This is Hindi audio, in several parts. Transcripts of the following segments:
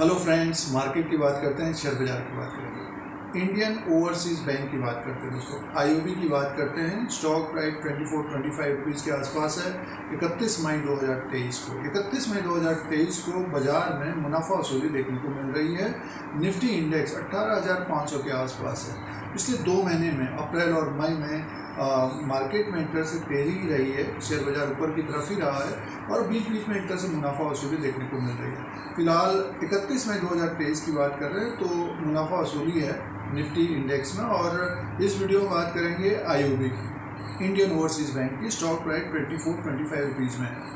हेलो फ्रेंड्स, मार्केट की बात करते हैं, शेयर बाजार की बात करेंगे, इंडियन ओवरसीज़ बैंक की बात करते हैं दोस्तों, आईओबी की बात करते हैं। स्टॉक प्राइस 24-25 रुपीज़ के आसपास है 31 मई 2023 को। 31 मई 2023 को बाजार में मुनाफा वसूली देखने को मिल रही है। निफ्टी इंडेक्स 18,500 के आसपास है। पिछले 2 महीने में अप्रैल और मई में मार्केट में एक तरह से तेज़ी ही रही है, शेयर बाज़ार ऊपर की तरफ ही रहा है और बीच बीच में एक तरह से मुनाफा वसूली देखने को मिल रही है। फिलहाल 31 मई 2023 की बात कर रहे हैं तो मुनाफा वसूली है निफ्टी इंडेक्स में। और इस वीडियो में बात करेंगे आईओबी की, इंडियन ओवरसीज़ बैंक की। स्टॉक प्राइस 24-25 रुपीज़ में है।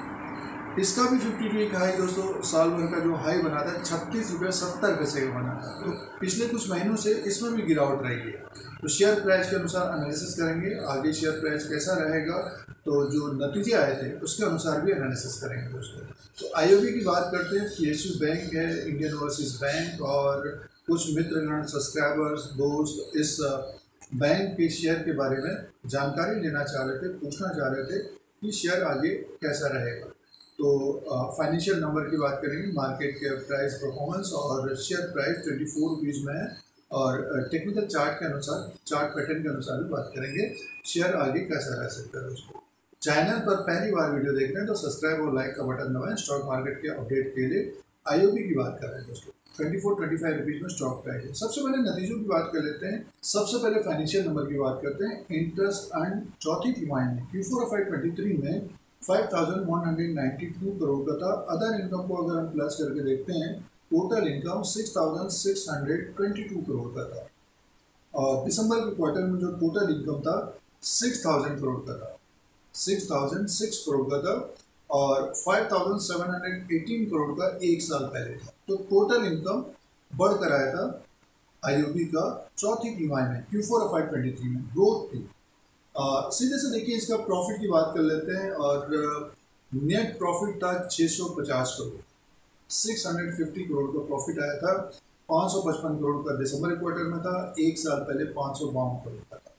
इसका भी 52-week हाई दोस्तों, साल भर का जो हाई बना था 36.70 रुपये का बना था। तो पिछले कुछ महीनों से इसमें भी गिरावट रही है। तो शेयर प्राइस के अनुसार एनालिसिस करेंगे, आगे शेयर प्राइस कैसा रहेगा तो जो नतीजे आए थे उसके अनुसार भी एनालिसिस करेंगे दोस्तों। तो आईओबी की बात करते हैं। पीएसयू बैंक है, इंडियन ओवरसीज़ बैंक और कुछ मित्रगण, सब्सक्राइबर्स, दोस्त इस बैंक के शेयर के बारे में जानकारी लेना चाह रहे थे, पूछना चाह रहे थे कि शेयर आगे कैसा रहेगा। तो फाइनेंशियल नंबर की बात करेंगे, मार्केट के प्राइस परफॉर्मेंस और शेयर प्राइस 24 रुपीज़ में है। और टेक्निकल चार्ट के अनुसार, चार्ट पैटर्न के अनुसार भी बात करेंगे शेयर आगे कैसा रह सकता है उसको। चैनल पर पहली बार वीडियो देख रहे हैं तो सब्सक्राइब और लाइक का बटन दबाएं। स्टॉक मार्केट के अपडेट के लिए आईओबी की बात कर रहे हैं दोस्तों। 24-25 रुपीज़ में स्टॉक प्राइस है। सबसे पहले नतीजों की बात कर लेते हैं। सबसे पहले फाइनेंशियल नंबर की बात करते हैं। इंटरेस्ट अर्न चौथी तिमाही में Q4 FY23 में 5,192 करोड़ का था। अदर इनकम को अगर हम प्लस करके देखते हैं, टोटल इनकम 6,622 करोड़ का था। और दिसंबर के क्वार्टर में जो टोटल इनकम था 6,000 करोड़ का था, 6,006 करोड़ का था और 5,718 करोड़ का एक साल पहले था। तो टोटल इनकम बढ़कर आया था आईओबी का चौथी तिमाही में Q4 FY23 में, ग्रोथ थी। सीधे से देखिए इसका प्रॉफिट की बात कर लेते हैं। और नेट प्रॉफिट था 650 करोड़, 650 करोड़ का प्रॉफिट आया था। 555 करोड़ का दिसंबर क्वार्टर में था, एक साल पहले 552 करोड़ का था।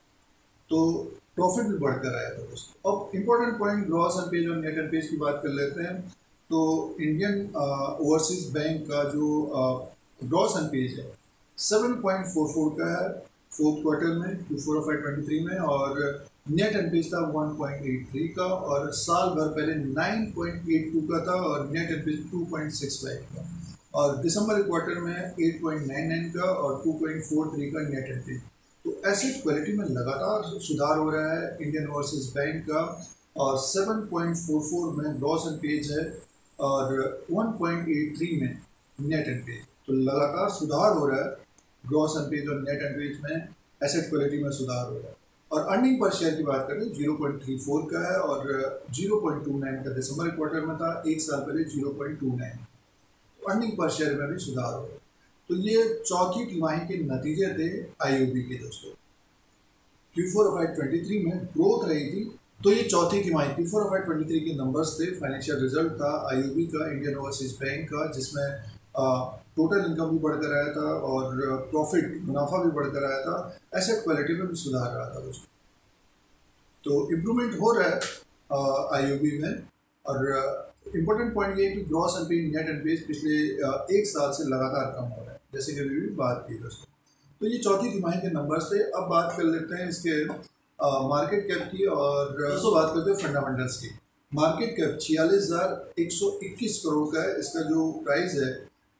तो प्रॉफिट भी बढ़कर आया था दोस्तों। अब इम्पोर्टेंट पॉइंट ग्रॉस एनपीएस और नेट एनपीएस की बात कर लेते हैं। तो इंडियन ओवरसीज़ बैंक का जो ग्रॉस एनपीएस है 7.44 का है फोर्थ क्वार्टर में Q4 FY23 में। और नेट एनपीएस था 1.83 का और साल भर पहले 9.82 का था। और नेट एनपीएस 2.65 का और दिसंबर क्वार्टर में 8.99 का और 2.43 का नेट एनपीएस। तो एसेट क्वालिटी में लगातार सुधार हो रहा है इंडियन ओवरसीज़ बैंक का। और 7.44 में ग्रॉस एनपीएस है और 1.83 में नेट एनपीएस। तो लगातार सुधार हो रहा है ग्रॉस एनपीएस और नेट एनपीएस में, एसेट क्वालिटी में सुधार हो रहा है। और अर्निंग पर शेयर की बात करें 0.34 का है और 0.29 का दिसंबर क्वार्टर में था, एक साल पहले 0.29। तो अर्निंग पर शेयर में भी सुधार हो रहा है। तो ये चौथी तिमाही के नतीजे थे आईओबी के दोस्तों। Q4 FY23 में ग्रोथ रही थी। तो ये चौथी तिमाही Q4 FY23 के नंबर्स थे। फाइनेंशियल रिजल्ट था आईओबी का, इंडियन ओवरसीज़ बैंक का, जिसमें टोटल इनकम भी बढ़कर आया था और प्रॉफिट मुनाफा भी बढ़कर आया था। एसेट क्वालिटी में भी सुधार रहा था दोस्तों। तो इम्प्रूवमेंट हो रहा है आईओबी में। और इम्पोर्टेंट पॉइंट ये है कि ग्रॉस एनपीएस, नेट एनपीएस पिछले एक साल से लगातार कम हो रहा है, जैसे कि अभी भी बात की दोस्तों। तो ये चौथी तिमाही के नंबर्स थे। अब बात कर लेते हैं इसके मार्केट कैप की। और दोस्तों बात करते हैं फंडामेंटल्स की। मार्केट कैप 46,121 करोड़ का है। इसका जो प्राइस है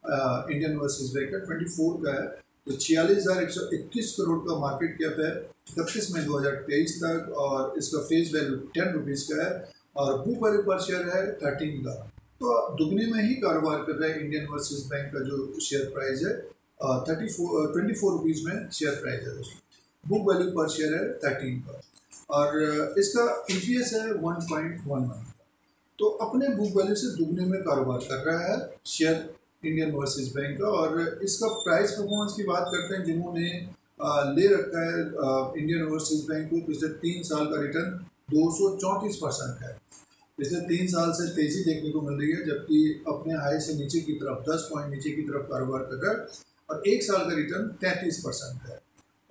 इंडियन ओवरसीज़ बैंक का 24 का है। तो 46,121 करोड़ का मार्केट कैप है 31 मई 2023 तक। और इसका फेस वैल्यू 10 रुपीज़ का है और बुक वैल्यू पर शेयर है 13 का। तो दुगने में ही कारोबार कर रहा है इंडियन ओवरसीज़ बैंक का। जो शेयर प्राइस है 24 रुपीज़ में शेयर प्राइस है दोस्तों। बुक वैल्यू पर शेयर है 13 का और इसका EPS है 1.11। तो अपने बुक वैल्यू से दुगने में कारोबार कर रहा है शेयर इंडियन ओवरसीज़ बैंक का। और इसका प्राइस परफॉर्मेंस की बात करते हैं। जिन्होंने ले रखा है इंडियन ओवरसीज़ बैंक को, पिछले 3 साल का रिटर्न 234% का है। पिछले 3 साल से तेज़ी देखने को मिल रही है, जबकि अपने हाई से नीचे की तरफ 10 पॉइंट नीचे की तरफ कारोबार कर रहा है। और एक साल का रिटर्न 33% का है।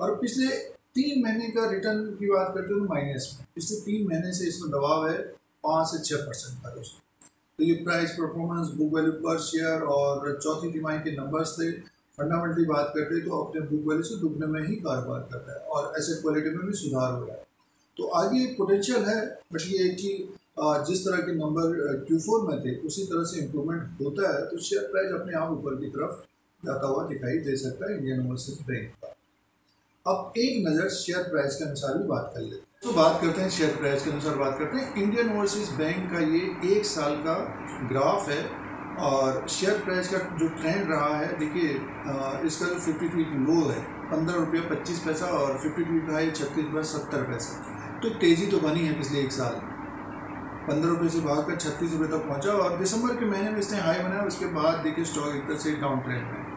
और पिछले 3 महीने का रिटर्न की बात करते हैं तो माइनस में। पिछले 3 महीने से इसमें दबाव है 5 से 6% का दोस्तों। तो ये प्राइस परफॉर्मेंस, बुक वैल्यू पर शेयर और चौथी तिमाही के नंबर्स थे। फंडामेंटली बात करते हैं तो अपने बुक वैल्यू से दुगने में ही कारोबार करता है और एसेट क्वालिटी में भी सुधार हो रहा है। तो आगे पोटेंशियल है, बट ये कि जिस तरह के नंबर Q4 में थे उसी तरह से इम्प्रूवमेंट होता है तो शेयर प्राइस अपने आप ऊपर की तरफ जाता हुआ दिखाई दे सकता है इंडियन ओवरसीज बैंक का। अब एक नज़र शेयर प्राइस के अनुसार भी बात कर लेते हैं। तो बात करते हैं शेयर प्राइस के अनुसार, बात करते हैं इंडियन ओवरसीज बैंक का। ये एक साल का ग्राफ है और शेयर प्राइस का जो ट्रेंड रहा है, देखिए इसका जो 52 वीक लो है 15 रुपये 25 पैसा और 52 वीक हाई 36 रुपये 70 पैसा। तो तेज़ी तो बनी है पिछले एक साल, 15 रुपये से भागकर 36 रुपये तक पहुंचा और दिसंबर के महीने में इसने हाई बनाया। उसके बाद देखिए स्टॉक एक तरह से डाउन ट्रेंड में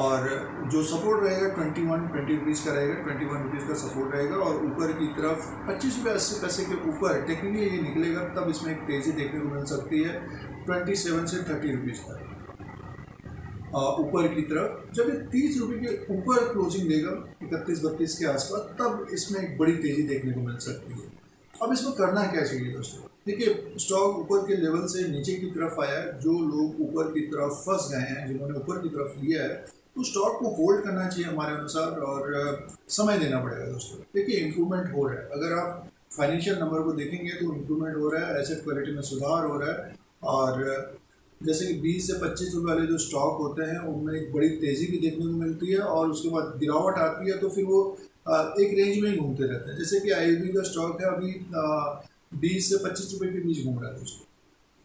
और जो सपोर्ट रहेगा 21 रुपीज़ का रहेगा, 21 रुपीज़ का सपोर्ट रहेगा और ऊपर की तरफ 25 रुपये 80 पैसे के ऊपर टेक्निकली ये निकलेगा, तब इसमें एक तेज़ी देखने को मिल सकती है 27 से 30 रुपीज़ तक ऊपर की तरफ। जब ये 30 रुपये के ऊपर क्लोजिंग देगा 31-32 के आसपास, तब इसमें एक बड़ी तेज़ी देखने को मिल सकती है। अब इसमें करना क्या चाहिए दोस्तों? देखिए स्टॉक ऊपर के लेवल से नीचे की तरफ आया है, जो लोग ऊपर की तरफ फंस गए हैं, जिन्होंने ऊपर की तरफ लिया है तो स्टॉक को होल्ड करना चाहिए हमारे अनुसार और समय देना पड़ेगा दोस्तों। देखिए इम्प्रूवमेंट हो रहा है, अगर आप फाइनेंशियल नंबर को देखेंगे तो इम्प्रूवमेंट हो रहा है, एसेट क्वालिटी में सुधार हो रहा है और जैसे कि 20 से 25 रुपये वाले जो स्टॉक होते हैं उनमें एक बड़ी तेज़ी भी देखने को मिलती है और उसके बाद गिरावट आती है तो फिर वो एक रेंज में ही घूमते रहते हैं। जैसे कि IOB का स्टॉक है, अभी 20 से 25 रुपये के बीच घूम रहा है दोस्तों।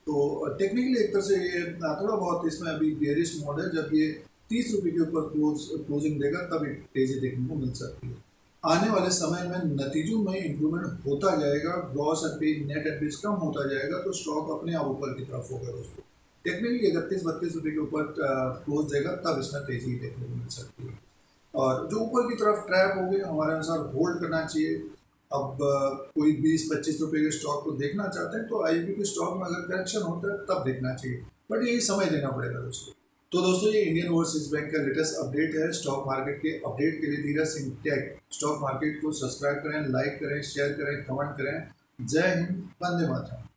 तो टेक्निकली एक तरह से ये थोड़ा बहुत इसमें अभी बेयरिश मोड है। जब ये 30 रुपये के ऊपर क्लोजिंग देगा तब एक तेज़ी देखने को मिल सकती है। आने वाले समय में नतीजों में इम्प्रूवमेंट होता जाएगा, ग्रॉस एनपीए नेट एनपीए कम होता जाएगा तो स्टॉक अपने आप ऊपर की तरफ होगा दोस्तों। टेक्निकली 31-32 रुपये के ऊपर क्लोज देगा तब इसमें तेज़ी देखने को मिल सकती है और जो ऊपर की तरफ ट्रैप हो गए हमारे अनुसार होल्ड करना चाहिए। अब कोई 20-25 रुपये के स्टॉक को देखना चाहते हैं तो IOB के स्टॉक में अगर करेक्शन होता है तब देखना चाहिए, बट यही समय देना पड़ेगा दोस्तों। तो दोस्तों ये इंडियन ओवरसीज बैंक का लेटेस्ट अपडेट है स्टॉक मार्केट के अपडेट के लिए Dheeraj Singh tech stock market को सब्सक्राइब करें, लाइक करें, शेयर करें, कमेंट करें। जय हिंद, वंदे मातरम।